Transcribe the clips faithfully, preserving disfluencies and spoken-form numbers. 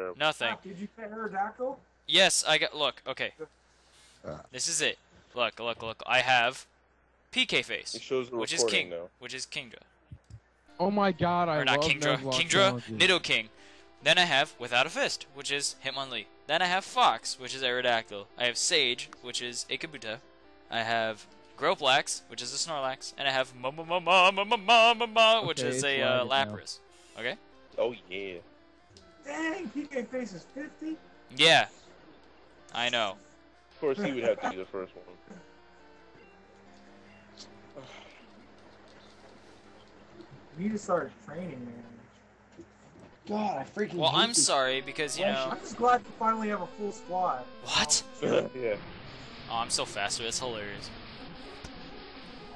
So. Nothing. Ah, did you get Aerodactyl? Yes, I got. Look, okay. Ah. This is it. Look, look, look. I have P K Face, which is King, now. which is Kingdra. Oh my God! I or not love Kingdra. Kingdra, Nidoking. Then I have Without a Fist, which is Hitmonlee. Then I have Fox, which is Aerodactyl. I have Sage, which is Exeggutor. I have Groplax, which is a Snorlax, and I have ma ma ma ma ma ma ma ma, which okay, is a uh, Lapras. Now. Okay. Oh yeah. Dang, P K Face is fifty. Yeah. I know. Of course, he would have to be the first one. We need to start training, man. God, I freaking. Well, hate I'm these. sorry because you well, know. I'm just glad to finally have a full squad. What? Yeah. Oh, I'm so faster. That's hilarious.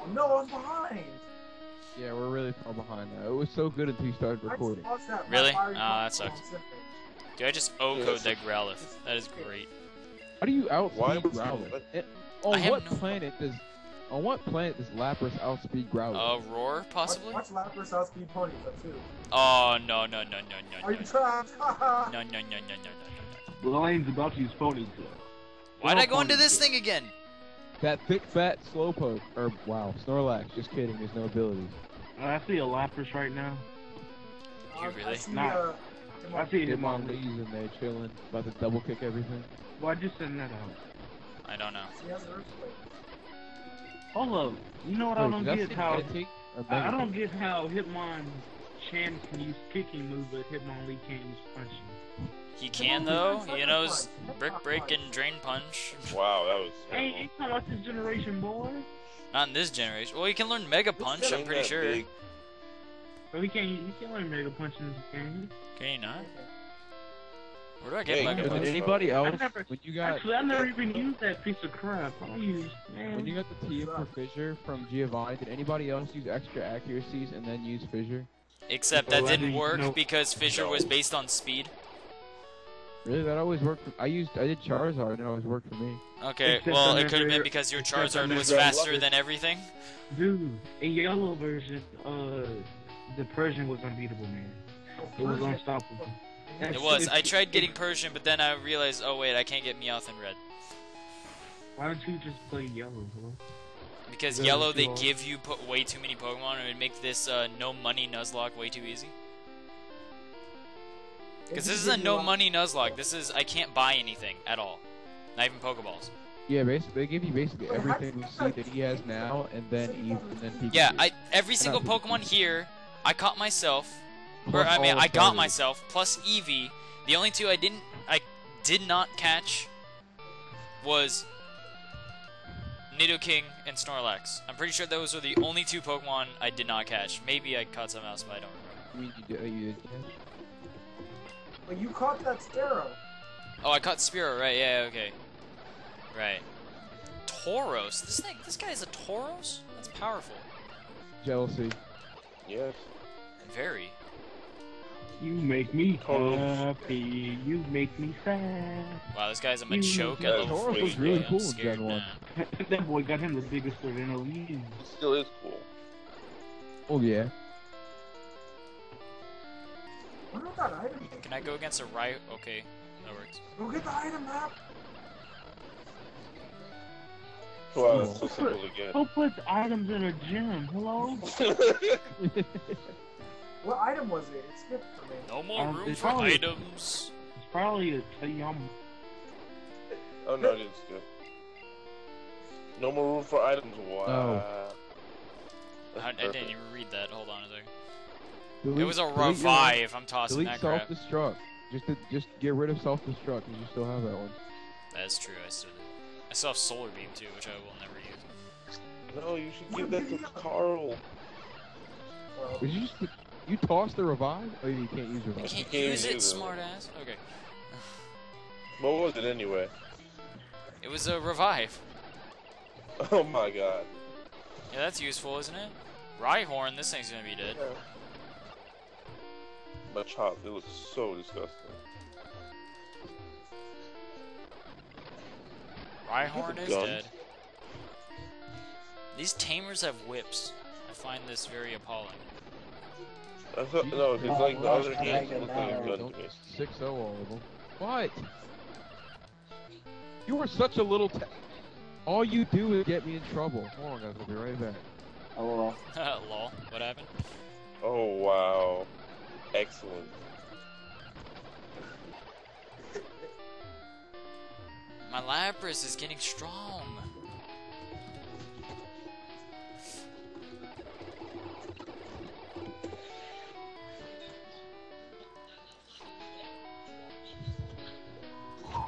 Oh no, I was behind. Yeah, we're really far behind now. It was so good until you started recording. That really? Oh, that sucks. Dude, I just O-code that Growlithe. That is great. How do you outspeed Growlithe? It, on I what no planet problem. does on what planet does Lapras outspeed Growlithe? Uh, Roar, possibly. Watch, watch Lapras outspeed Ponyta too. Oh no no no no no. Are you trapped? no no no no no no. Blaine's about to use Ponyta. Why did I go into this thing again? That thick, fat Slowpoke. Or, wow, Snorlax. Just kidding, there's no abilities. Uh, I see a Lapras right now. You um, really? I see, Not, uh, I see Hitmonlee in there chilling, about to double kick everything. Why'd you send that out? I don't know. Hold up. You know what Wait, I don't get how... I, I don't get how Hitmonchan can use kicking moves, but Hitmonlee can't use punching. He can though, he knows Brick Break and Drain Punch. Wow, that was terrible. Hey, it's not like this generation, boy. Not in this generation. Well, you can learn Mega Punch, I'm pretty sure. Big. But we can't, you can't learn Mega Punch in this game. Can you not? Where do I get yeah, Mega Punch? Anybody else? Never, when you got, actually, I never even used that piece of crap. I don't use, man. When you got the T for Fissure from Giovanni, did anybody else use extra accuracies and then use Fissure? Except that didn't work because Fissure was based on speed. Really, that always worked. For, I used, I did Charizard, and it always worked for me. Okay, except well, it could have been because your Charizard was faster than everything. Dude, in yellow version, uh, the Persian was unbeatable, man. It was unstoppable. It was. I tried getting Persian, but then I realized, oh wait, I can't get Meowth in red. Why don't you just play yellow, bro? Because really yellow, they give you po way too many Pokemon, and it would make this uh, no money Nuzlocke way too easy. Because this is a no-money Nuzlocke. This is, I can't buy anything at all. Not even Pokeballs. Yeah, basically, they give you basically everything we see that he has now, and then Eve, and then Pikachu. Yeah, I, every single Pokemon here, I caught myself, or I mean, I got myself, plus Eevee. The only two I didn't, I did not catch was Nidoking and Snorlax. I'm pretty sure those were the only two Pokemon I did not catch. Maybe I caught something else, but I don't remember. You did, you did catch? Well, you caught that Sparrow. Oh, I caught Sparrow, right? Yeah, okay, right. Tauros. This thing, this guy is a Tauros. That's powerful. Jealousy. Yes. Very. You make me happy. You make me sad. Wow, this guy's a Machoke. Yeah, Tauros was really yeah, cool in Gen one. That boy got him the biggest sword in the league. Still is cool. Oh yeah. What about that item? Can I go against a Rhyhorn? Okay, that works. Go get the item map! Wow, that's so simple to get. Who puts items in a gym? Hello? What item was it? It skipped for me. No more um, room for probably, items. It's probably a yum. Oh no, it didn't skip. No more room for items. Wow. No. I, I didn't even read that. Hold on a second. Delete, it was a revive. I'm tossing delete that crap. Delete self-destruct. Just, to, just get rid of self-destruct, because you still have that one. That's true. I still, I still have Solar Beam too, which I will never use. No, you should give that to Carl. Did you just you toss the revive? Oh, you can't use revive. You can't, you can't use it, smartass. Okay. What was it anyway? It was a revive. Oh my God. Yeah, that's useful, isn't it? Rhyhorn. This thing's gonna be dead. Yeah. My child, it was so disgusting. Rhyhorn is dead. These tamers have whips. I find this very appalling. I thought, no, because like the other games look like a gun to me. six oh all of them. What? You are such a little. All you do is get me in trouble. Hold on, guys, I'll be right back. Lol. Lol. What happened? Oh wow! Excellent. My Lapras is getting strong.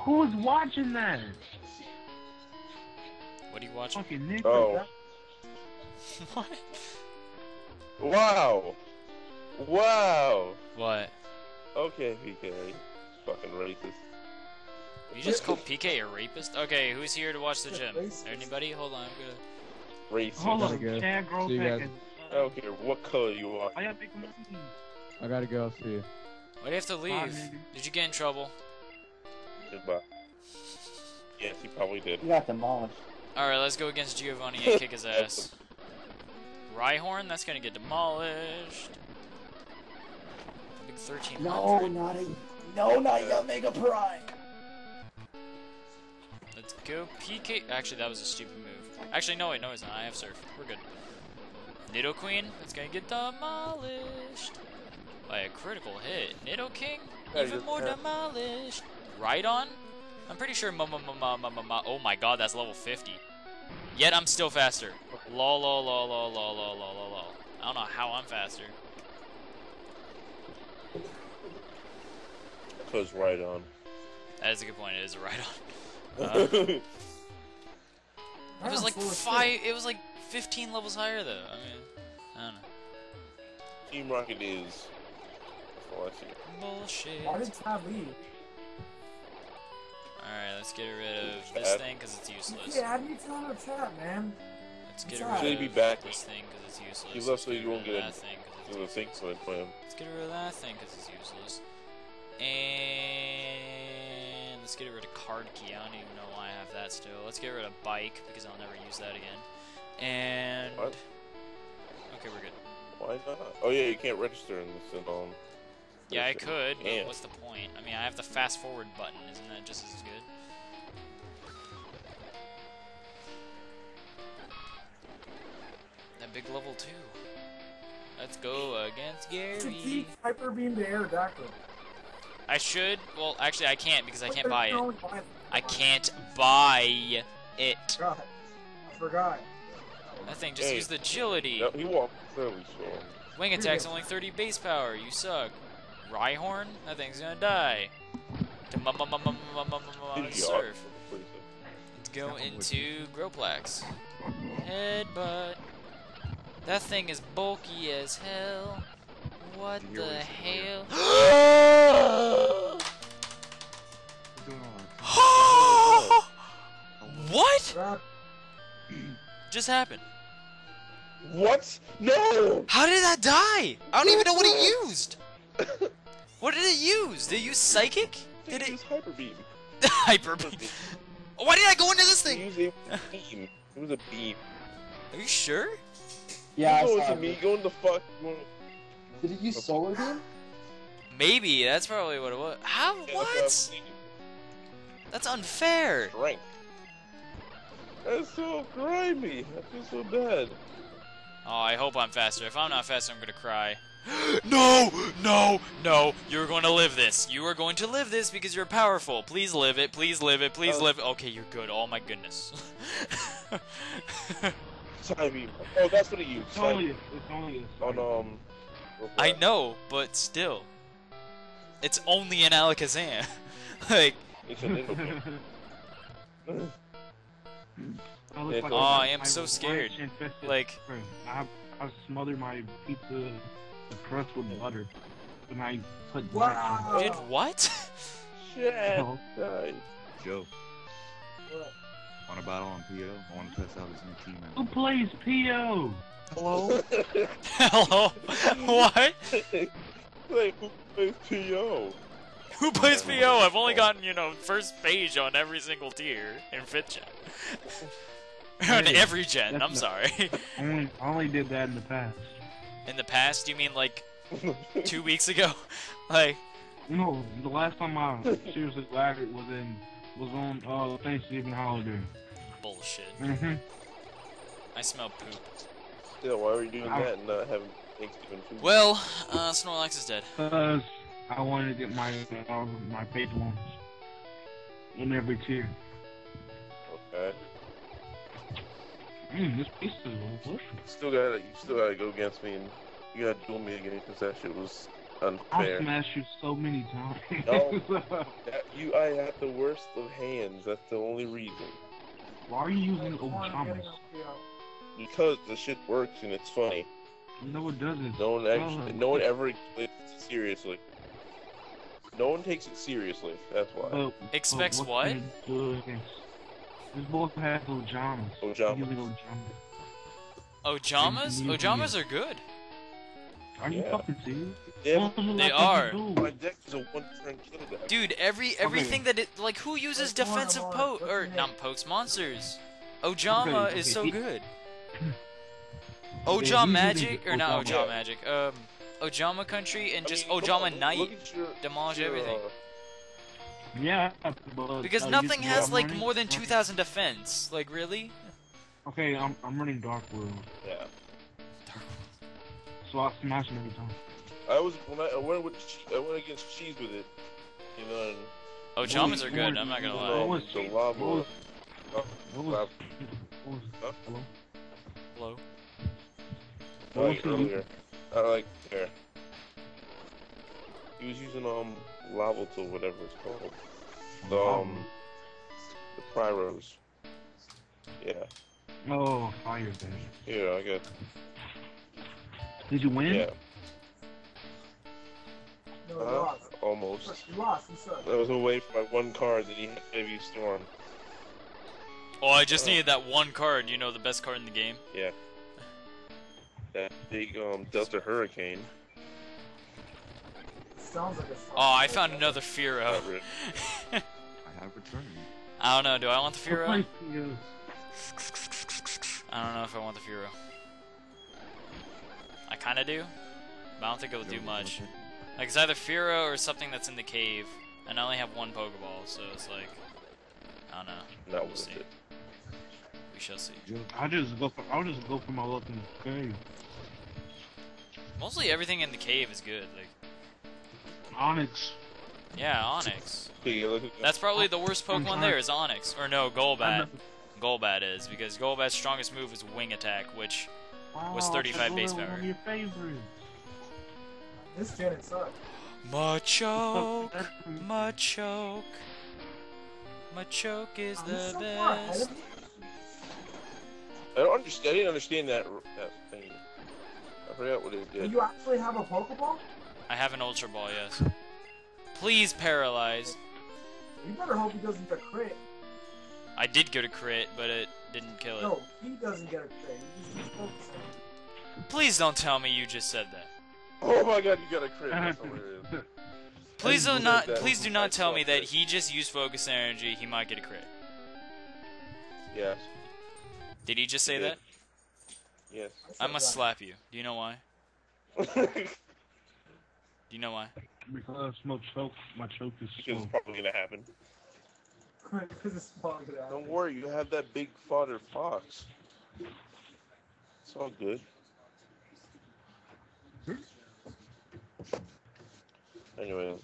Who's watching that? What are you watching? Fucking Nick. Oh. What? Wow! Wow! What? Okay, P K. Fucking racist. You just called P K a rapist? Okay, who's here to watch the gym? Anybody? Hold on, I'm gonna... Racist. Hold on, yeah, grow back and... I don't care what color you are. I gotta, I gotta go, see you. Why do you have to leave? Bye, did you get in trouble? Goodbye. Yes, you probably did. You got demolished. Alright, let's go against Giovanni and kick his ass. Rhyhorn, that's gonna get demolished. Big thirteen hundred. No, not a, no, not a Mega Prime. Let's go P K. Actually, that was a stupid move. Actually, no, wait, no, it's not. I have Surf. We're good. Nidoqueen, that's gonna get demolished by a critical hit. Nidoking, even more demolished. Rhydon, I'm pretty sure. Ma ma ma ma ma ma. Oh my God, that's level fifty. Yet I'm still faster. Lol, lol, lol, lol, lol, lol, lol, lol. I don't know how I'm faster. Cause right on. That is a good point. It is a right on. Uh, it was like five. It was like fifteen levels higher though. I mean, I don't know. Team Rocket is. Oh, I see. Bullshit. Why did Ty leave? Alright, let's get rid of this thing because it's useless. Yeah, I need to know chat, man. Let's get rid of be back. this thing because it's useless. He's left so you won't get that thing because it's useless. Let's get rid of that thing because it's useless. And let's get rid of Card Key. I don't even know why I have that still. Let's get rid of Bike because I'll never use that again. And. What? Okay, we're good. Why not? Oh, yeah, you can't register in this at all. Yeah, I could, but yeah. What's the point? I mean, I have the fast forward button. Isn't that just as good? That big level two. Let's go against Gary. You should teach Hyper Beam to Aerodactyl. I should. Well, actually, I can't because I can't buy it. I can't buy it. I forgot. I forgot. That thing just hey. used agility. No, he walked fairly slow. Wing attack's only thirty base power. You suck. Rhyhorn? That thing's gonna die. Surf. Let's go into Groplax. Headbutt. That thing is bulky as hell. What the hell? What? Just happened. What? No! How did that die? I don't even know what it used. What did it use? Did it use Psychic? Did it use Hyper Beam? Hyper Beam. Why did I go into this thing? It was a beam. It was a beam. Are you sure? Yeah, you know I saw it. Me. Go in the fuck. Did it use Solar Beam? Maybe. That's probably what it was. How? Yeah, what? That's unfair. Strength. That's so grimy. I feel so bad. Oh, I hope I'm faster. If I'm not faster, I'm gonna cry. No! No! No! You're going to live this. You are going to live this because you're powerful. Please live it. Please live it. Please oh. live it. Okay, you're good. Oh my goodness. Psybeam. Oh, that's what it used. It's only it's only on um. I know, but still, it's only an Alakazam. Like. It's a little bit. Oh, like oh I am so scared. Like. I I smothered my pizza. Crust with butter, and I put. Wow! Did what? Shit! Oh. Joe. What? Want to battle on P O? I want to test out his new team. Who plays P O? Hello. Hello. What? Like who plays P O? Who plays P O? I've only gotten you know first page on every single tier in fifth gen. On every gen. That's I'm sorry. I only, only did that in the past. In the past, you mean like two weeks ago. Like, no, the last time I seriously lagged was in was on uh, Thanksgiving holiday. Bullshit. Mm-hmm. I smell poop. Still, why were you doing I... that and not having Thanksgiving food? Well, uh, Snorlax is dead. Because I wanted to get my uh, my page ones in every tier. Okay. Mm, this piece is delicious. Still gotta, you still gotta go against me and you gotta duel me again because that shit was unfair. I smashed you so many times. No, that, you, I have the worst of hands. That's the only reason. Why are you using old comments? Because the shit works and it's funny. No, it doesn't. No one actually, no one ever takes it seriously. No one takes it seriously. That's why. But, Expects but what? This both has Ojamas. Ojamas. Ojamas? Ojamas are good. Are you yeah. fucking serious? Yeah. They are. My deck is a one-turn kill deck. Dude, every everything okay. that it like who uses That's defensive po or not pokes monsters? Ojama okay, okay. is so good. Ojama Magic or not Ojama Magic? Um, Ojama Country and just I mean, Ojama on, Knight your, demolish your, everything. Uh, Yeah, but because nothing you, has like running, more than two thousand defense. Like really? Okay, I'm I'm running Dark World. Yeah. Dark World. So I smash him every time. I was when I, I went with I went against cheese with it, you know. And oh, Jamas are good. What, I'm not gonna lie. What was cheese? What was? What was? What was huh? Hello. Hello. What like earlier. I like there. He was using um. Lavato or whatever it's called. The, um, the Pyros. Yeah. Oh, fire thing. Yeah, I got. Did you win? Yeah. No, uh, lost. Almost. You lost. That was away from my one card that he had to give Storm. Oh, I just uh, needed that one card. You know, the best card in the game. Yeah. That big um Delta Hurricane. Sounds like a oh, I found another Fearow. I have returned. I don't know, do I want the Fearow? I don't know if I want the Fearow. I kinda do, but I don't think it will do much. Like, it's either Fearow or something that's in the cave, and I only have one Pokeball, so it's like, I don't know. That we'll was it. We shall see. I'll just go for, I'll just go for my luck in the cave. Mostly everything in the cave is good, like. Onix. Yeah, Onix. That's probably the worst Pokemon there is Onix. Or no, Golbat. Golbat is, because Golbat's strongest move is Wing Attack, which was thirty-five base power. Your favorite. This gen sucks. Machoke, Machoke, Machoke is the best. I don't understand. I didn't understand that that thing. I forgot what it did. Do you actually have a Pokeball? I have an Ultra Ball, yes. Please paralyze. You better hope he doesn't get a crit. I did get a crit, but it didn't kill it. No, he doesn't get a crit. He just focus on. Please don't tell me you just said that. Oh my god, you got a crit. That's hilarious. Please do not, please do not tell me that he just used Focus Energy, he might get a crit. Yes. Did he just say that? Yes. I must slap you. Do you know why? You know why? Because my choke, my choke is because it's probably gonna happen. Because it's probably gonna happen. Don't worry, you have that big fodder fox. It's all good. Hmm? Anyway,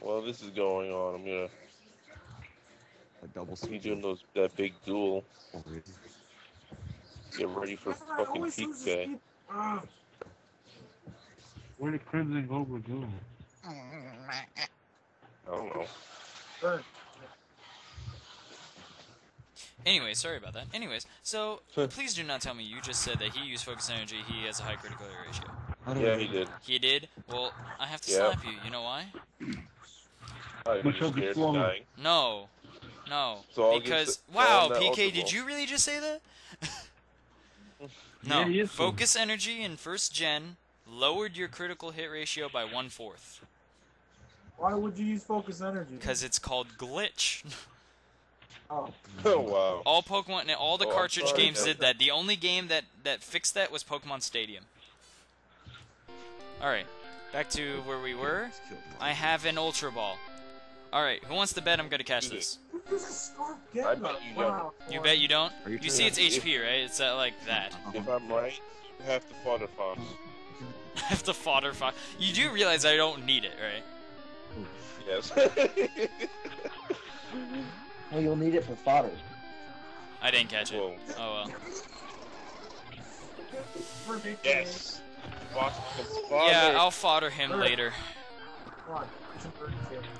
while this is going on, I'm gonna a double speed doing those that big duel. Get ready for fucking peak day. Where did Crimson Goblin go? I don't know. Anyway, sorry about that. Anyways, so, so please do not tell me you just said that he used Focus Energy, he has a high critical hit ratio. Yeah, know. he did. He did? Well, I have to yeah. slap you. You know why? I scared of dying. No. No. So because, wow, P K, did you really just say that? No. Yeah, Focus so. Energy in first gen lowered your critical hit ratio by one fourth. Why would you use Focus Energy? Because it's called glitch. Oh. Oh wow! All Pokemon and all the oh, cartridge sorry, games did that. The only game that that fixed that was Pokemon Stadium. Alright, back to where we were. I have an Ultra Ball. Alright, who wants to bet I'm gonna catch this? I bet you don't. You bet you don't? You, you see it's H P, right? It's uh, like that. If I'm right, you have to fodder fox. I have to fodder fox. You do realize I don't need it, right? Yes. Well, you'll need it for fodder. I didn't catch it. Whoa. Oh well. Yes. Yeah, I'll fodder him later.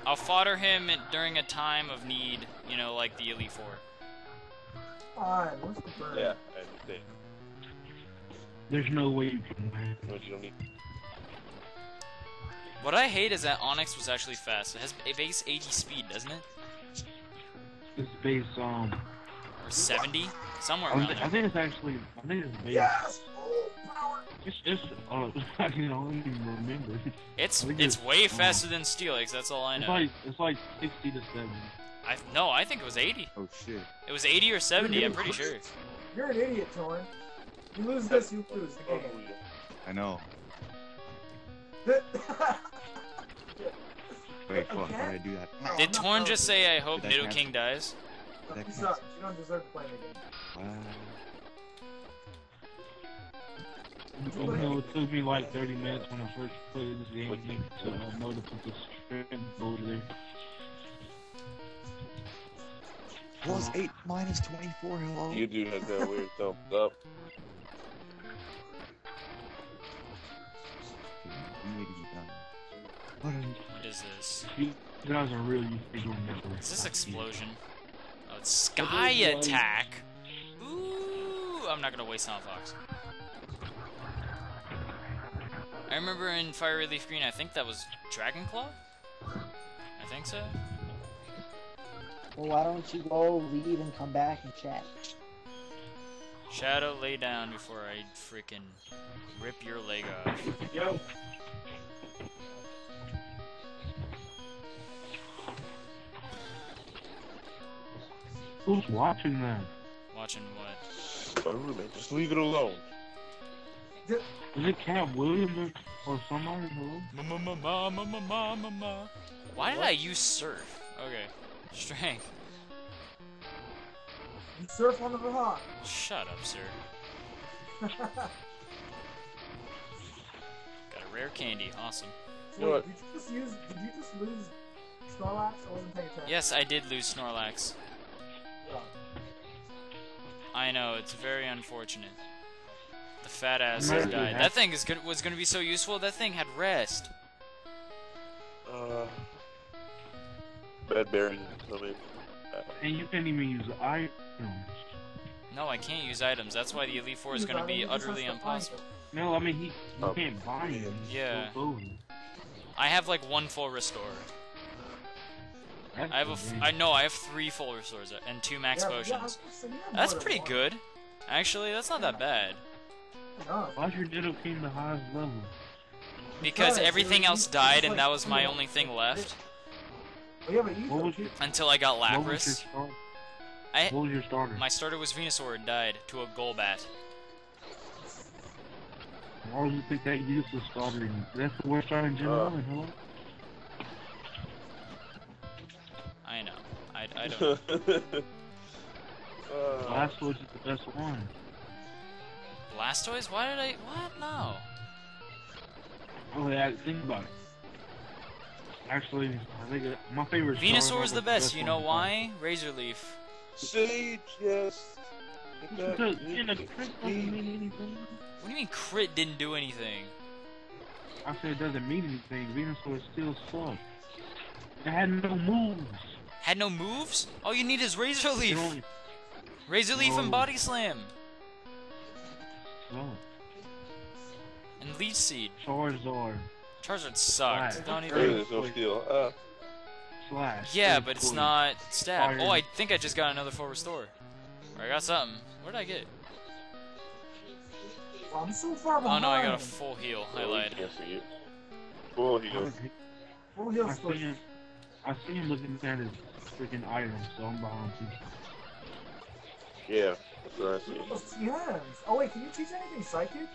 I'll fodder him at, during a time of need, you know, like the Elite Four. Alright, what's the bird? Yeah, I understand. There's no way you can win. What I hate is that Onix was actually fast. It has a base eighty speed, doesn't it? It's base, um... or seventy? Somewhere around there. I think it's actually... I think it's base... Yes! It's just, uh, I can only remember. It's it's, it's way faster uh, than Steelix. That's all I know. It's like, it's like sixty to seventy. I no, I think it was eighty. Oh shit! It was eighty or seventy. I'm pretty sure. You're an idiot, Torrin. You lose this, you lose the game. I know. Wait, fuck! How did I do that? No, did Torrin just say, "I hope Nidoking dies"? You suck. You don't deserve to play the game. Uh... You know, it took me like thirty minutes when I first played this game to uh, know to put the strip over there. Plus eight minus twenty-four, hello? You do have that weird thumbs up. What is this? You guys are really doing that. Is this explosion? Oh, it's sky attack? Ooh, I'm not gonna waste Sound Fox. I remember in Fiery Leaf Green, I think that was Dragon Claw? I think so. Well, why don't you go leave and come back and chat? Shadow, lay down before I freaking rip your leg off. Yo! Who's watching that? Watching what? My roommate. Just leave it alone. Is it Cat Williams or somebody? Why did I use surf? Okay. Strength. You surf on the rock. Shut up, sir. Got a rare candy. Awesome. So wait, did you just use? Did you just lose Snorlax? I wasn't paying attention. Yes, I did lose Snorlax. Yeah. I know. It's very unfortunate. The fat ass has died. That thing is good, was going to be so useful. That thing had rest. Uh, bad berry. And you can't even use items. No, I can't use items. That's why the Elite Four is going to be utterly impossible. No, I mean he, he um, can't buy them. Yeah. I have like one full restore. That's I have a f I know I have three full restores and two max yeah, potions. Yeah, that's pretty good, actually. That's not that bad. Why's your Nidoking the highest level? Because everything else died and that was my only thing left. Until I got Lapras. What was your starter? My starter was Venusaur and died to a Golbat. Why would you think that useless starter? That's the worst starter in general, huh? I know. I, I don't know. Blastoise is the best one. Blastoise? Why did I... What? No. Oh, yeah, think about it. Actually, I think it, my favorite... Venusaur is the best, best you know why? Razor Leaf. She just... What do you mean crit didn't do anything? I said it doesn't mean anything. Venusaur is still slow. It had no moves. Had no moves? All you need is Razor Leaf. Only... Razor Leaf no. And Body Slam. Oh. And Leech Seed. Charizard. Charizard sucks. Slash. Don't even. Steal. Uh. Slash. Yeah, Slash. But it's not stab. Fire. Oh, I think I just got another full restore. Or I got something. What did I get? I'm so far behind. Oh no, I got a full heal. I lied. Full heal. Full heal. I see him, I see him looking at his freaking item, so I'm behind him. Yeah. Yes. Oh wait, can you teach anything psychic?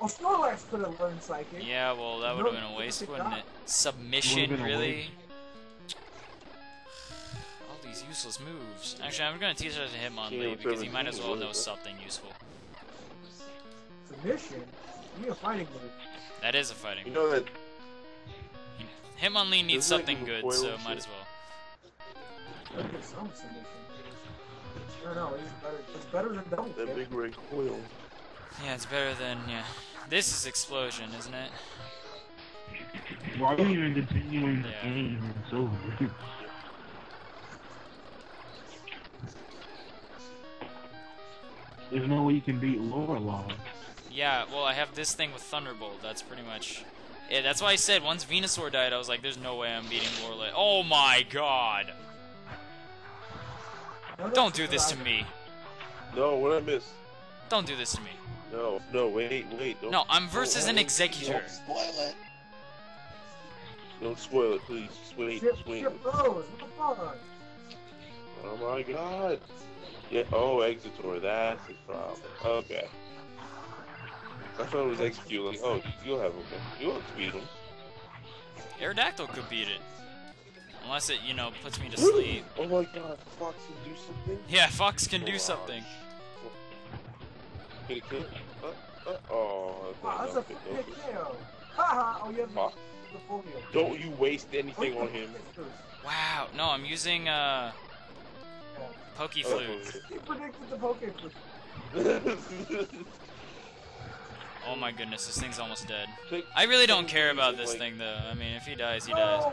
Well, Snorlax could have learned Psychic. Yeah, well, that would have no, been a waste, it wouldn't it? Submission, it really? All these useless moves. Actually, I'm going to teach that to Hitmonlee, because he might as well know something useful. Submission? You need a fighting move. That is a fighting move. You know that... Hitmonlee needs something good, so might as well. Some submission. No, no, it's better, it's better than double. That big red coil. Yeah, it's better than, yeah. This is Explosion, isn't it? Why are you even continuing the game when it's over? There's no way you can beat Lorelei. Yeah, well, I have this thing with Thunderbolt, that's pretty much... Yeah, that's why I said, once Venusaur died, I was like, there's no way I'm beating Lorelei. Oh my god! No, don't do this to me. No, what I miss? Don't do this to me. No, no, wait, wait. Don't, no, I'm versus don't, an Exeggutor. Don't spoil it. Don't spoil it, please. Wait, ship, wait. Ship those. What the fuck? Oh my god. Yeah, oh, Exeggutor, that's his problem. Okay. I thought it was executing. Oh, you'll have him. You'll have to beat him. Aerodactyl could beat it. Unless it, you know, puts me to sleep. Oh my god, Fox can do something? Yeah, Fox can oh, do something. Could it kill? Uh, uh, oh, wow, that's okay, a big kill. Haha, oh, you have Fox. The full meal. Don't you waste anything oh, on him. Wow, no, I'm using, uh... Yeah. Pokeflute. Oh, he predicted the Pokeflute. Oh my goodness, this thing's almost dead. I really don't care about this thing, though. I mean, if he dies, he dies.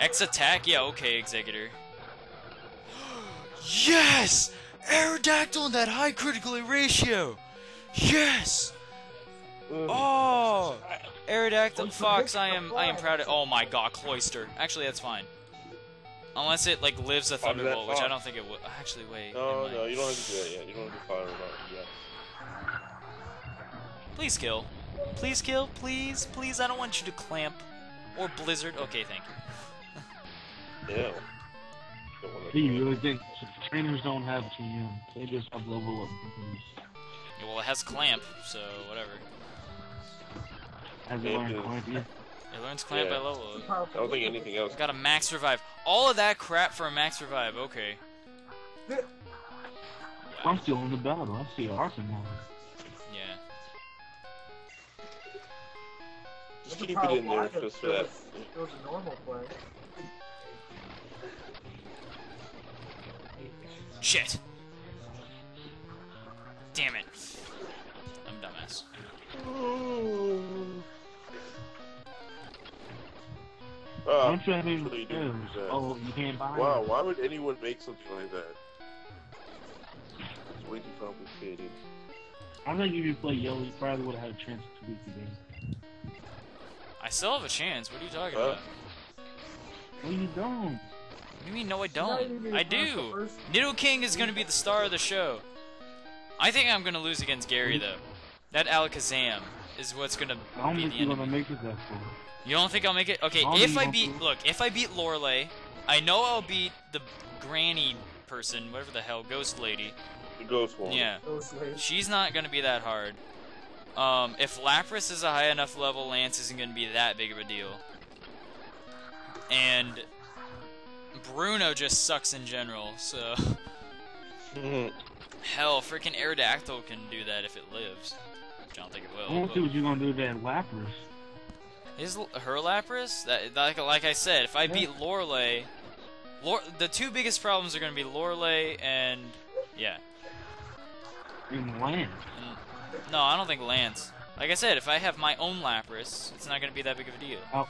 X-Attack? Yeah, okay, Exeggutor. Yes! Aerodactyl in that high critical ratio! Yes! Oh! Aerodactyl, Fox, I am I am proud of- Oh my god, Cloyster. Actually, that's fine. Unless it, like, lives a Thunderbolt, which I don't think it will. Actually, wait. No, no, you don't have to do that yet. You don't have to fire it out yet. Please kill. Please kill. Please, please. I don't want you to clamp or blizzard. Okay, thank you. Yeah. Do you really think trainers don't have G M? They just have level up. Yeah, well, it has clamp, so whatever. Has it learned clamp yet? It learns clamp yeah. by level up. I don't think anything else. Got a max revive. All of that crap for a max revive. Okay. Yeah. I'm still in the battle. I see Arsenal. Just keep it in there just for that. It was a normal play. Shit! Damn it. I'm a dumbass. Uh, I'm trying to do that. Oh, you can't buy it. Wow, why would anyone make something like that? It's way too complicated. I think if you played Yellow, you probably would have had a chance to beat the game. I still have a chance. What are you talking uh, about? No, you don't. What do you mean, no, I don't? I do. Nidoking is going to be the star of the show. I think I'm going to lose against Gary, though. That Alakazam is what's going to be the end. Make it that for. You don't think I'll make it? Okay, I'll if I beat... Look, if I beat Lorelei, I know I'll beat the granny person, whatever the hell, ghost lady. The ghost one. Yeah. Ghost lady. She's not going to be that hard. Um, if Lapras is a high enough level, Lance isn't going to be that big of a deal. And Bruno just sucks in general, so... Hell, freaking Aerodactyl can do that if it lives. Which I don't think it will. I don't think you're going to do that Lapras. Is her Lapras? That, like, like I said, if I yeah. beat Lorelei... Lore, the two biggest problems are going to be Lorelei and... Yeah. And Lance. Mm. No, I don't think Lance. Like I said, if I have my own Lapras, it's not going to be that big of a deal. Oh.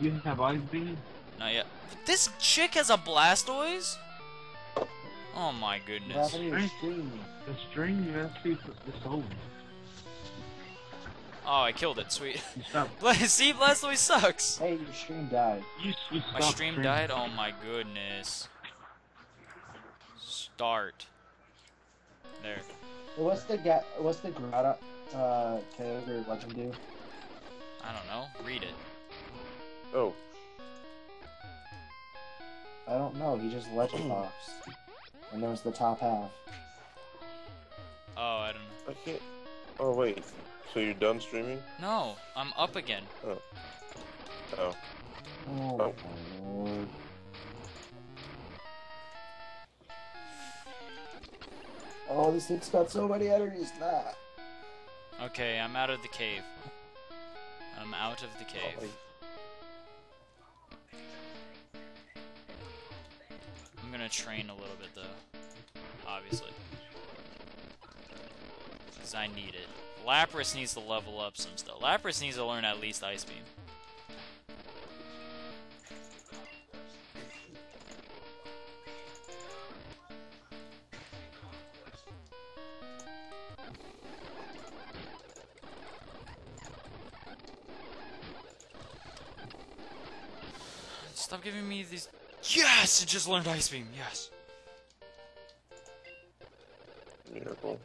You didn't have Ice Beam? Not yet. But this chick has a Blastoise? Oh my goodness. The string is over. Oh, I killed it. Sweet. See, Blastoise sucks. Hey, your stream died. You, you my stream, stream died? Oh my goodness. Start. There. What's the ga what's the Groudon uh code or legend do? I don't know. Read it. Oh. I don't know. He just legend pops, and there's the top half. Oh, I don't know. I can't. Oh, wait. So you're done streaming? No, I'm up again. Oh. Oh. Oh. Oh. Oh, this thing's got so many energies now. Okay, I'm out of the cave. I'm out of the cave. Oh, I'm gonna train a little bit though, obviously. Because I need it. Lapras needs to level up some stuff. Lapras needs to learn at least Ice Beam. Stop giving me these. Yes! It just learned Ice Beam. Yes. Miracle.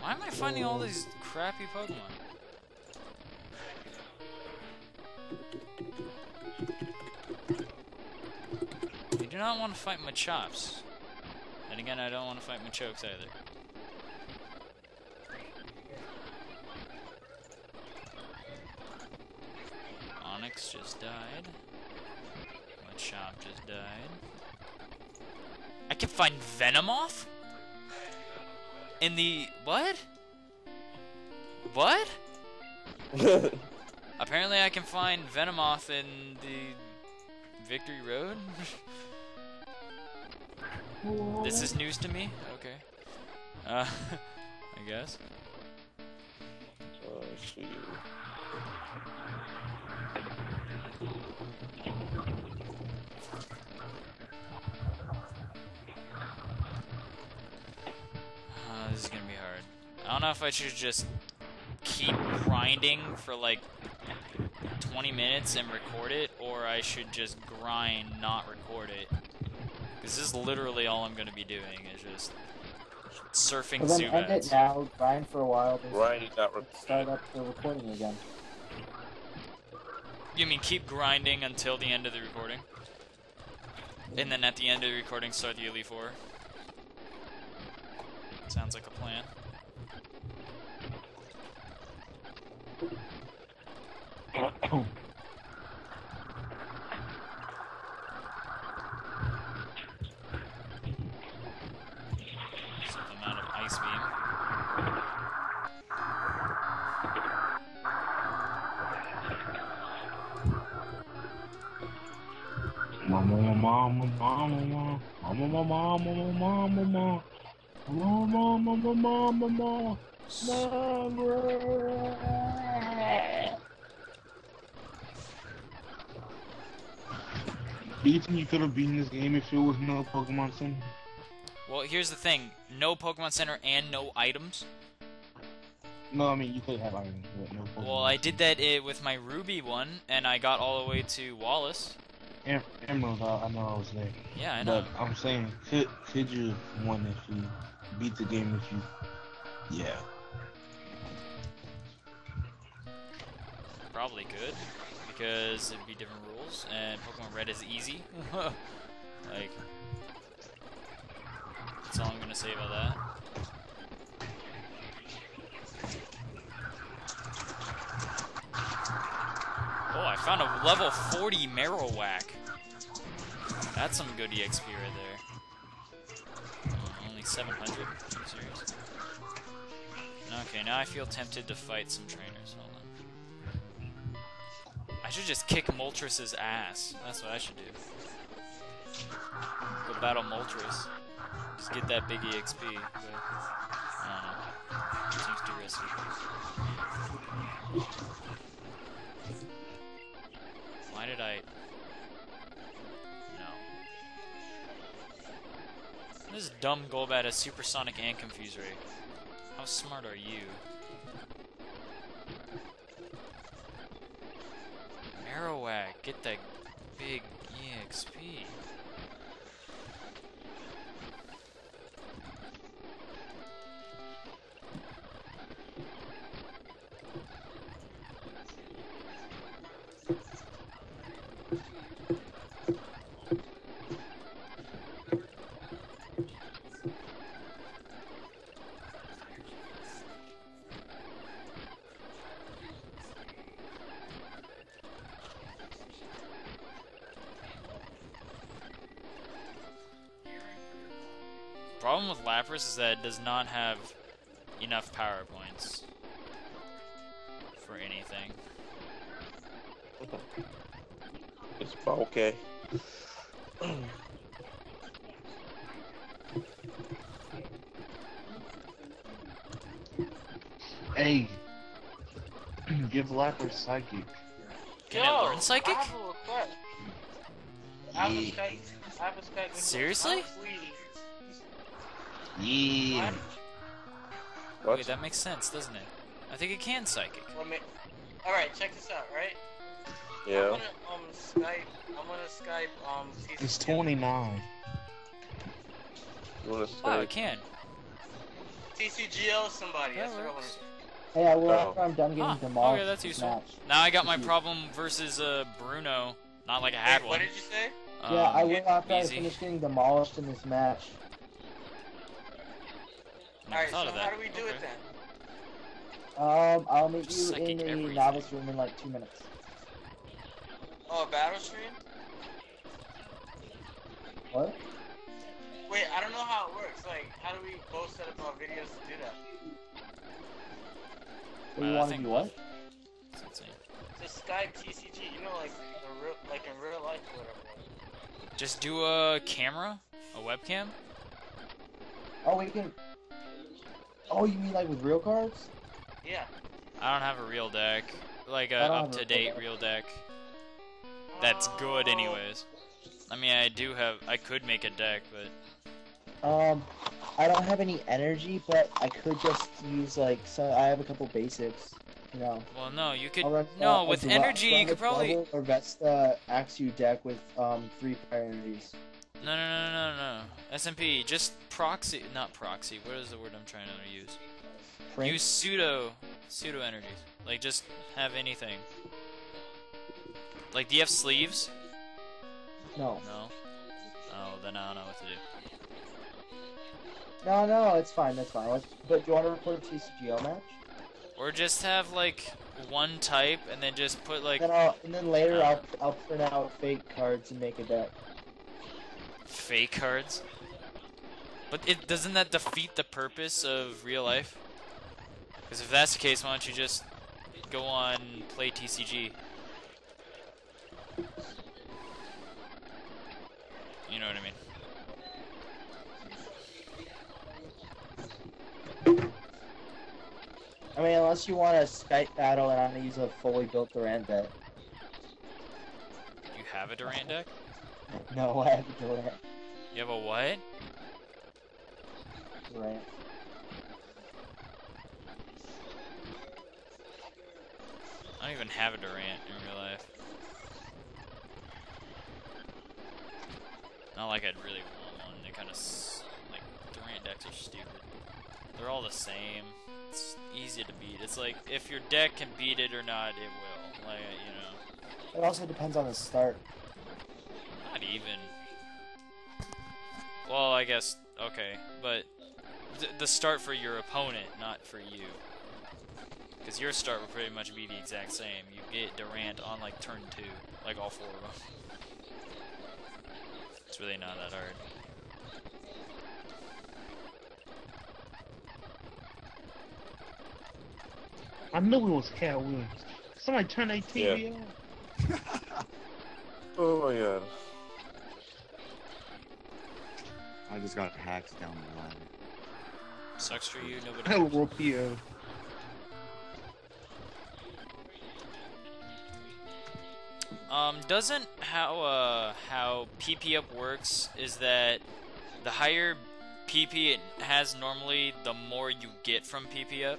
Why am I finding all these crappy Pokemon? I do not want to fight Machops. And again, I don't want to fight Machokes either. Onix just died. Machop just died. I can find Venomoth? In the... what? What? Apparently I can find Venomoth in the Victory Road? This is news to me? Okay. Uh, I guess. Oh, shoot. This is gonna be hard. I don't know if I should just keep grinding for like twenty minutes and record it, or I should just grind, not record it. This is literally all I'm gonna be doing, is just surfing well, Zubats. End it now, grind for a while, grind it, not start up the recording again. You mean keep grinding until the end of the recording? And then at the end of the recording, start the Elite Four? Sounds like a plan. Some amount of Ice Beam. Mama, mama, mama, mama, mama, mama, mama, mama. Mama, mama, mama, mama, mama. Do you think you could have beaten this game if it was no Pokemon Center? Well, here's the thing: no Pokemon Center and no items. No, I mean you could have items, but no Pokemon. Well, I did that uh, with my Ruby one, and I got all the way to Wallace. Em Emerald, I, I know I was there. Yeah, I know. But I'm saying, could could you have won if you beat the game if you... Yeah. Probably could, because it'd be different rules, and Pokemon Red is easy. Like, that's all I'm gonna say about that. Oh, I found a level forty Marowak. That's some good E X P right there. Oh, only seven hundred? Are you serious? Okay, now I feel tempted to fight some trainers. Hold on. I should just kick Moltres' ass. That's what I should do. Go battle Moltres. Just get that big E X P. But I don't know. It seems too risky. Why did I... no. This dumb Golbat has Supersonic and Confuse Ray. How smart are you? Marowak, get that big E X P. problem with Lapras is that it does not have enough power points for anything. It's okay. Hey, give Lapras Psychic. Can Yo, it learn Psychic? I have a request. I have a Skype. I have a Skype. Seriously? Yeah. What? What? Wait, that makes sense, doesn't it? I think it can Psychic. Alright, check this out, right? Yeah. I'm gonna, um, Skype, I'm gonna Skype, um, T C T. It's twenty-nine. You wanna Skype? Wow, I can. T C G L somebody, that that's what I wanna do. Hey, I will oh. after I'm done getting huh. demolished. Okay, that's useful. Now I got my problem versus, uh, Bruno. Not like I had Wait, one. What did you say? Um, yeah, I will after easy. I finish getting demolished in this match. Alright, so how do we do okay. it then? Um, I'll meet you in the everything. novice room in like two minutes. Oh, a battle stream? What? Wait, I don't know how it works. Like, how do we both set up our videos to do that? What do you uh, want to do what? That's insane. Just Skype T C G, you know, like, a real, like in real life or whatever. Just do a camera? A webcam? Oh, we can... Oh, you mean like with real cards? Yeah. I don't have a real deck. Like a up-to-date real deck. That's good anyways. I mean, I do have... I could make a deck, but... Um, I don't have any energy, but I could just use like... So I have a couple basics, you know. Well, no, you could... Run, no, uh, with energy, you could probably... Or Vesta Axew deck with um three fire energies. No, no, no, no, no. S M P, just proxy... Not proxy. What is the word I'm trying to use? Print? Use pseudo... Pseudo energies. Like, just have anything. Like, do you have sleeves? No. No? Oh, then I don't know what to do. No, no, it's fine, that's fine. Let's, but do you want to report a T C G L match? Or just have, like, one type, and then just put, like... Then I'll, and then later uh, I'll, I'll print out fake cards and make a deck. Fake cards? But it doesn't that defeat the purpose of real life? Because if that's the case, why don't you just go on and play T C G? You know what I mean? I mean, unless you want a Skype battle and I'm going to use a fully built Durant deck. You have a Durant deck? No, I have a Durant. You have a what? Durant. I don't even have a Durant in real life. Not like I'd really want one. They kind of like Durant decks are stupid. They're all the same. It's easy to beat. It's like if your deck can beat it or not, it will. Like you know. It also depends on the start. Not even. Well, I guess okay, but th the start for your opponent, not for you. Because your start will pretty much be the exact same. You get Durant on like turn two, like all four of them. It's really not that hard. I knew it was Cat Williams. Somebody turn that T V yeah. on. Oh my god. I just got hacked down the line. Sucks for you, nobody. Hell, Ropio. Um, doesn't how, uh, how P P up works is that the higher P P it has normally, the more you get from P P up?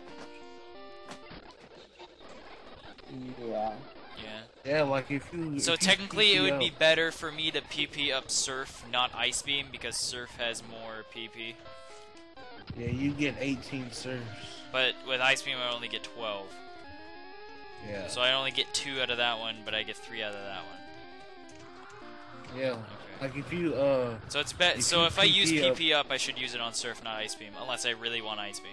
Yeah. Yeah. Yeah, like if you... So if technically you it would be better for me to P P up Surf, not Ice Beam, because Surf has more P P. Yeah, you get eighteen Surfs. But with Ice Beam I only get twelve. Yeah. So I only get two out of that one, but I get three out of that one. Yeah. Okay. Like if you uh. So it's bet. So if I use P P up, I should use it on Surf, not Ice Beam, unless I really want Ice Beam.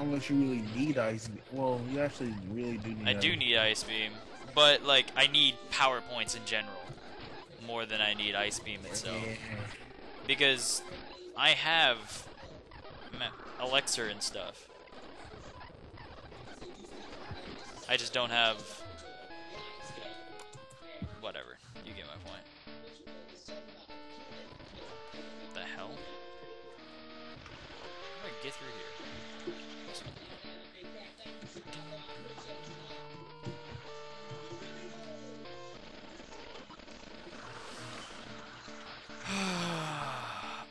Unless you really need Ice Beam. Well, you actually really do need. I do need Ice Beam, but like I need power points in general more than I need Ice Beam itself. Yeah. Because I have elixir and stuff. I just don't have... Whatever. You get my point. What the hell? How do I get through here?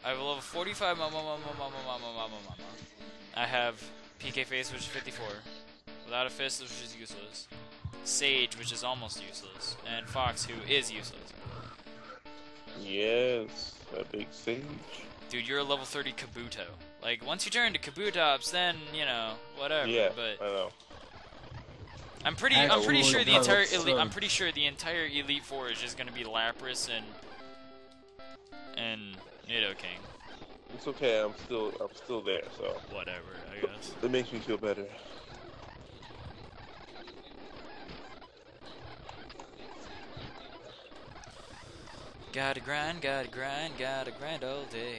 I have a level forty-five mama mama mama mama mama mama. I have P K Face, which is fifty-four. Without a Fist, which is useless. Sage, which is almost useless. And Fox, who is useless. Yes, that big Sage. Dude, you're a level thirty Kabuto. Like, once you turn into Kabutops, then, you know, whatever. Yeah, but I know. I'm pretty, I'm pretty sure the entire elite, I'm pretty sure the entire Elite Four is just gonna be Lapras and and Nidoking. It's okay. I'm still, I'm still there. So whatever, I guess. It makes me feel better. Gotta grind, gotta grind, gotta grind all day.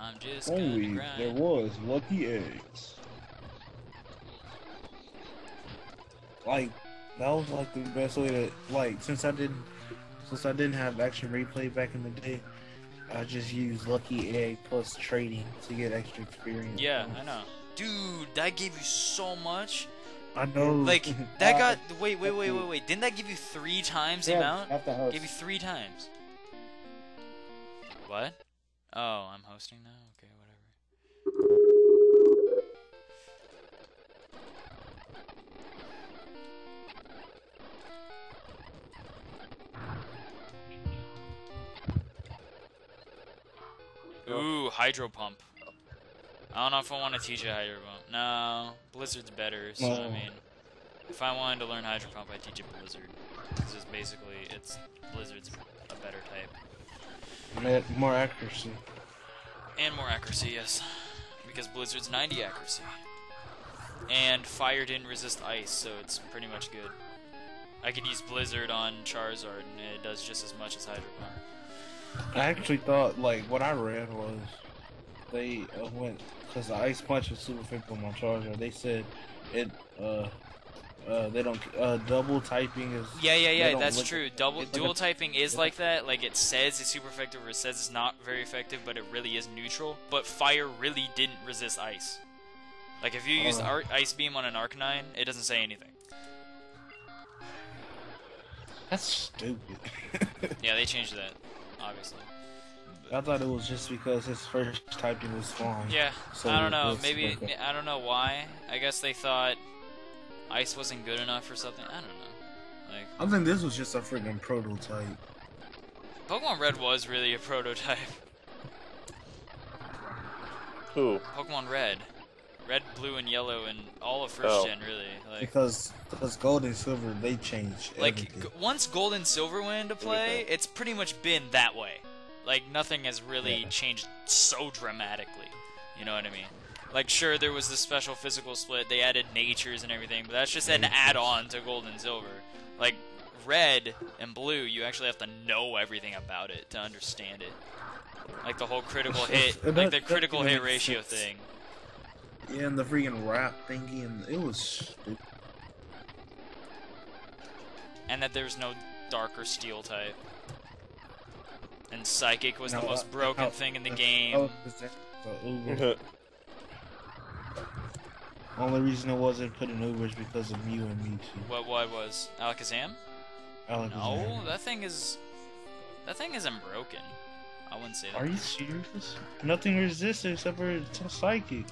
I'm just gonna Only grind. There was lucky eggs. Like, that was like the best way to, like, since I didn't since I didn't have action replay back in the day, I just used lucky egg plus trading to get extra experience. Yeah, I know. Dude, that gave you so much. I know. Like, that got... Wait, wait, wait, wait, wait. Didn't that give you three times the yeah, amount? At the host. Gave you three times. What? Oh, I'm hosting now? Okay, whatever. Ooh, Hydro Pump. I don't know if I want to teach you Hydro Pump. No, Blizzard's better, so oh. I mean, if I wanted to learn Hydro Pump, I'd teach it Blizzard. Because it's basically, it's, Blizzard's a better type. And more accuracy. And more accuracy, yes. Because Blizzard's ninety accuracy. And Fire didn't resist Ice, so it's pretty much good. I could use Blizzard on Charizard, and it does just as much as Hydro Pump. I actually thought, like, what I read was, they uh, went, because the Ice Punch was super effective on Charizard. They said it, uh, uh, they don't, uh, double typing is... Yeah, yeah, yeah, that's true. Double, dual like typing a, is yeah. like that. Like, it says it's super effective or it says it's not very effective, but it really is neutral. But Fire really didn't resist Ice. Like, if you use uh, Ice Beam on an Arcanine, it doesn't say anything. That's stupid. Yeah, they changed that, obviously. I thought it was just because his first typing was fine. Yeah, so I don't know. Maybe, I don't know why. I guess they thought Ice wasn't good enough or something. I don't know. Like, I think this was just a freaking prototype. Pokemon Red was really a prototype. Who? Pokemon Red. Red, blue, and yellow, and all of first oh. gen, really. Like, because, because Gold and Silver, they changed everything. Like, once Gold and Silver went into play, yeah. it's pretty much been that way. Like, nothing has really yeah. changed so dramatically, you know what I mean? Like, sure, there was the special physical split, they added natures and everything, but that's just an add-on to Gold and Silver. Like, Red and Blue, you actually have to know everything about it to understand it. Like, the whole critical hit, like the critical hit ratio thing. Yeah, and the freaking rap thingy, and it was stupid. And that there's no Dark or Steel type. And Psychic was no, the most broken uh, thing in the uh, game. Uh, Only reason it wasn't put in Uber is because of Mew and Mewtwo. What? What was Alakazam? Alakazam. No, that thing is that thing isn't broken. I wouldn't say that. Are you serious? Nothing resists except for Psychic.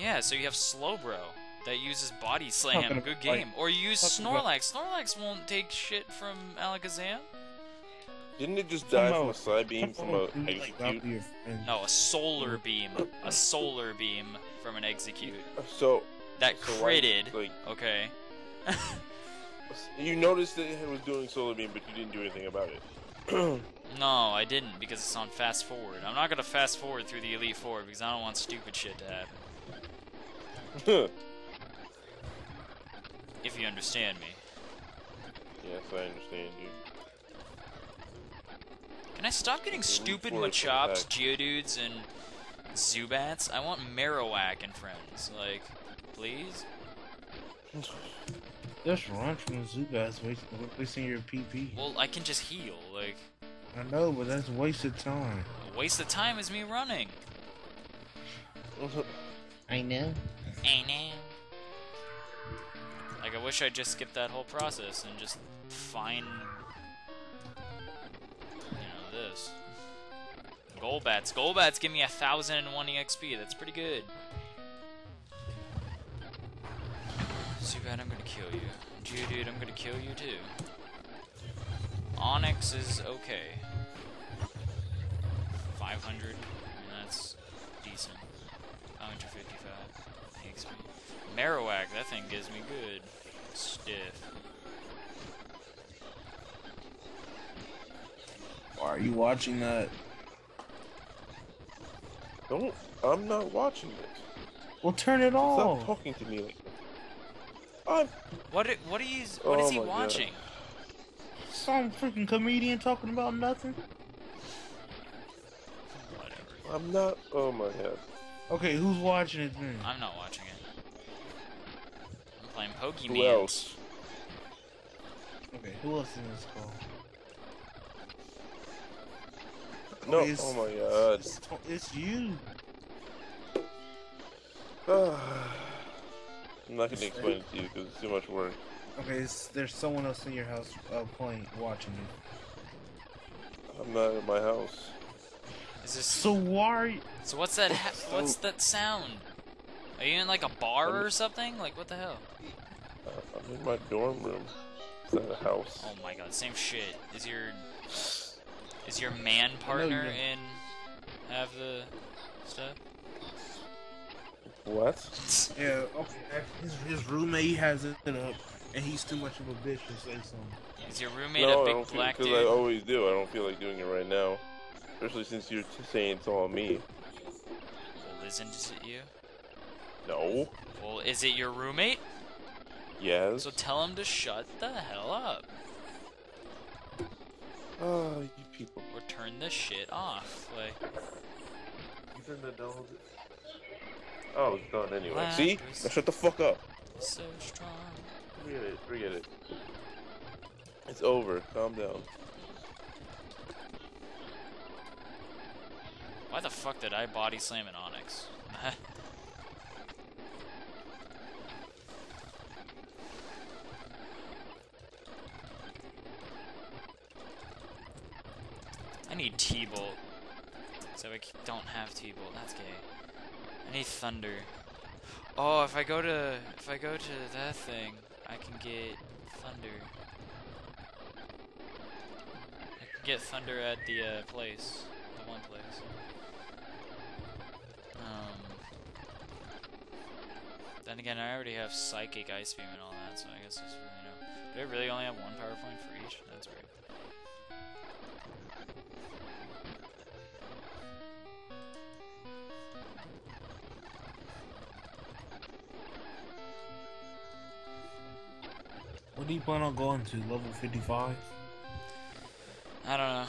Yeah, so you have Slowbro that uses Body Slam. Good game. Or you use Snorlax. Snorlax won't take shit from Alakazam. Didn't it just die from a side beam from a Execute? No, a solar beam. A solar beam from an Execute. So that so critted. Like, okay. You noticed that it was doing solar beam, but you didn't do anything about it. No, I didn't because it's on fast forward. I'm not gonna fast forward through the Elite Four because I don't want stupid shit to happen. If you understand me. Yes, I understand you. Can I stop getting stupid Machops, Geodudes, and Zubats? I want Marowak and friends. Like, please? That's wrong from Zubats, wasting your P P. Well, I can just heal, like... I know, but that's a waste of time. A waste of time is me running. I know. I know. Like, I wish I'd just skipped that whole process and just find... You know, this. Golbats. Golbats give me one thousand one E X P. That's pretty good. Zubat, I'm gonna kill you. Geodude, I'm gonna kill you too. Onix is okay. five hundred, I mean, that's decent. one fifty-five, thanks. Marowak, that thing gives me good stiff. Why are you watching that? Don't, I'm not watching it. Well, turn it off. Stop talking to me like that. I'm... What, what, are you, what oh is he watching? God. Some freaking comedian talking about nothing. Whatever. I'm not. Oh my god. Okay, who's watching it then? I'm not watching it. I'm playing Pokemon. Who else? Okay, who else is in this call? No. Okay, oh my god. It's, it's, it's you. I'm not gonna explain it to you because it's too much work. Okay, it's, there's someone else in your house uh, playing, watching you. I'm not in my house. Is this so? Why? So what's that? Ha so what's that sound? Are you in like a bar I'm, or something? Like what the hell? Uh, I'm in my dorm room. Is that a house? Oh my god, same shit. Is your is your man partner in have the stuff? What? Yeah. Okay. His, his roommate has it up. And he's too much of a bitch to say something. Is your roommate no, a big I don't black feel, dude? Because I always do. I don't feel like doing it right now. Especially since you're saying it's all me. Well, isn't it you? No. Well, is it your roommate? Yes. So tell him to shut the hell up. Oh, you people. Or turn this shit off. Like... He's an adult. Oh, it's done anyway. Lapras. See? Now shut the fuck up. So strong. Forget it, forget it. It's over, calm down. Why the fuck did I body slam an Onix? I need T-Bolt. So I don't have T-Bolt, that's gay. I need Thunder. Oh, if I go to... if I go to that thing... I can get thunder. I can get thunder at the uh, place, the one place. Um. Then again, I already have psychic, ice beam, and all that, so I guess it's really no. Do I really only have one power point for each? That's weird. What do you plan on going to? Level fifty-five? I don't know.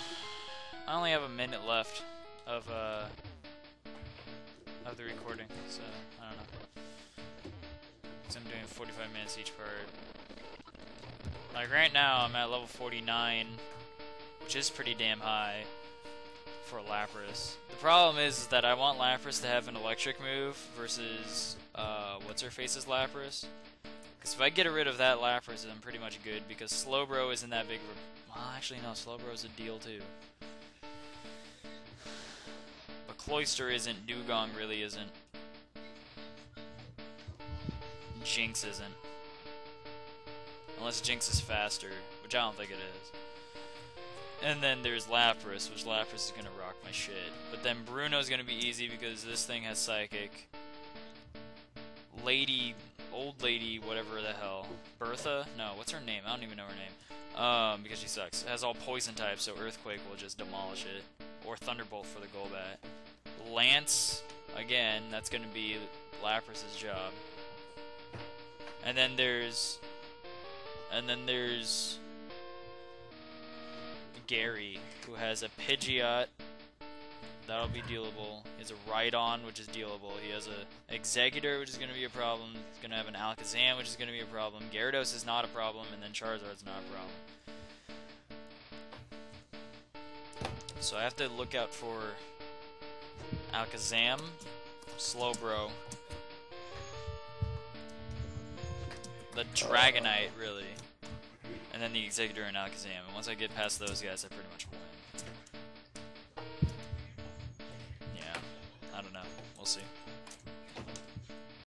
I only have a minute left of uh of the recording, so I don't know. Cause I'm doing forty-five minutes each part. Like right now, I'm at level forty-nine, which is pretty damn high for Lapras. The problem is, is that I want Lapras to have an electric move versus uh what's her face's Lapras. So if I get rid of that Lapras, I'm pretty much good, because Slowbro isn't that big of a... Well, actually, no, Slowbro's a deal, too. But Cloyster isn't, Dewgong really isn't. Jinx isn't. Unless Jinx is faster, which I don't think it is. And then there's Lapras, which Lapras is going to rock my shit. But then Bruno's going to be easy, because this thing has Psychic. Lady... Old lady, whatever the hell. Bertha? No, what's her name? I don't even know her name. Um, because she sucks. It has all poison types, so Earthquake will just demolish it. Or Thunderbolt for the Golbat. Lance, again, that's gonna be Lapras' job. And then there's... And then there's... Gary, who has a Pidgeot. That'll be dealable. He has a Rhydon, which is dealable. He has a Exeggutor, which is going to be a problem. He's going to have an Alakazam, which is going to be a problem. Gyarados is not a problem, and then Charizard's not a problem. So I have to look out for Alakazam, Slowbro, the Dragonite, really, and then the Exeggutor and Alakazam. And once I get past those guys, I pretty much win. Yeah, I don't know. We'll see.